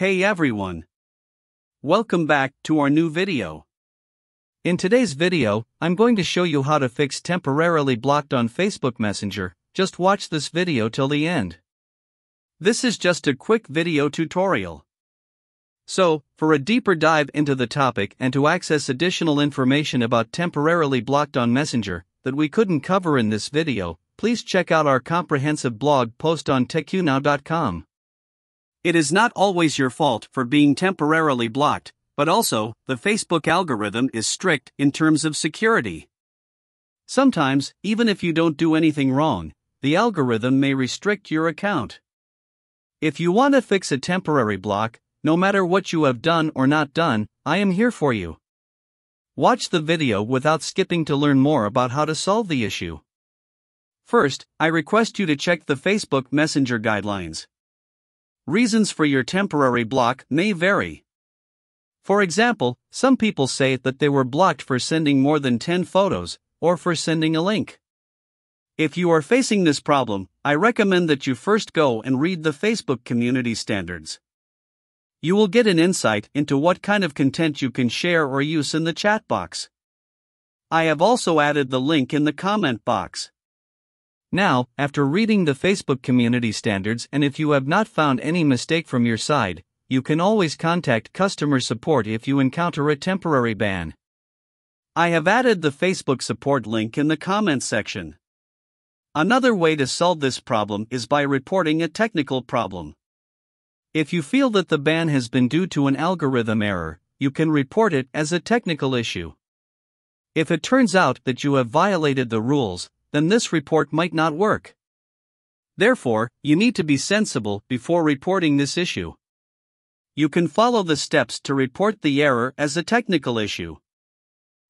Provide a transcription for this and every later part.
Hey everyone! Welcome back to our new video. In today's video, I'm going to show you how to fix temporarily blocked on Facebook Messenger. Just watch this video till the end. This is just a quick video tutorial. So, for a deeper dive into the topic and to access additional information about temporarily blocked on Messenger that we couldn't cover in this video, please check out our comprehensive blog post on TechUnow.com. It is not always your fault for being temporarily blocked, but also, the Facebook algorithm is strict in terms of security. Sometimes, even if you don't do anything wrong, the algorithm may restrict your account. If you want to fix a temporary block, no matter what you have done or not done, I am here for you. Watch the video without skipping to learn more about how to solve the issue. First, I request you to check the Facebook Messenger guidelines. Reasons for your temporary block may vary. For example, some people say that they were blocked for sending more than 10 photos, or for sending a link. If you are facing this problem, I recommend that you first go and read the Facebook community standards. You will get an insight into what kind of content you can share or use in the chat box. I have also added the link in the comment box. Now, after reading the Facebook community standards, and if you have not found any mistake from your side, you can always contact customer support if you encounter a temporary ban. I have added the Facebook support link in the comments section. Another way to solve this problem is by reporting a technical problem. If you feel that the ban has been due to an algorithm error, you can report it as a technical issue. If it turns out that you have violated the rules, then this report might not work. Therefore, you need to be sensible before reporting this issue. You can follow the steps to report the error as a technical issue.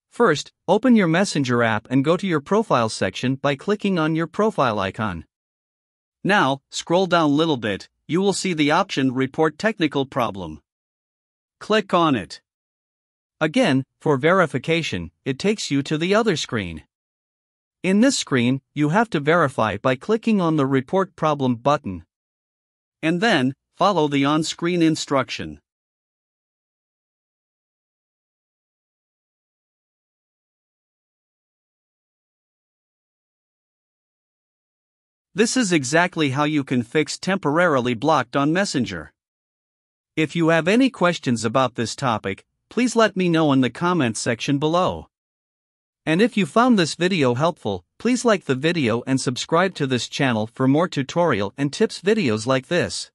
First, open your Messenger app and go to your profile section by clicking on your profile icon. Now, scroll down a little bit, you will see the option Report Technical Problem. Click on it. Again, for verification, it takes you to the other screen. In this screen, you have to verify by clicking on the Report Problem button. And then, follow the on-screen instruction. This is exactly how you can fix temporarily blocked on Messenger. If you have any questions about this topic, please let me know in the comments section below. And if you found this video helpful, please like the video and subscribe to this channel for more tutorial and tips videos like this.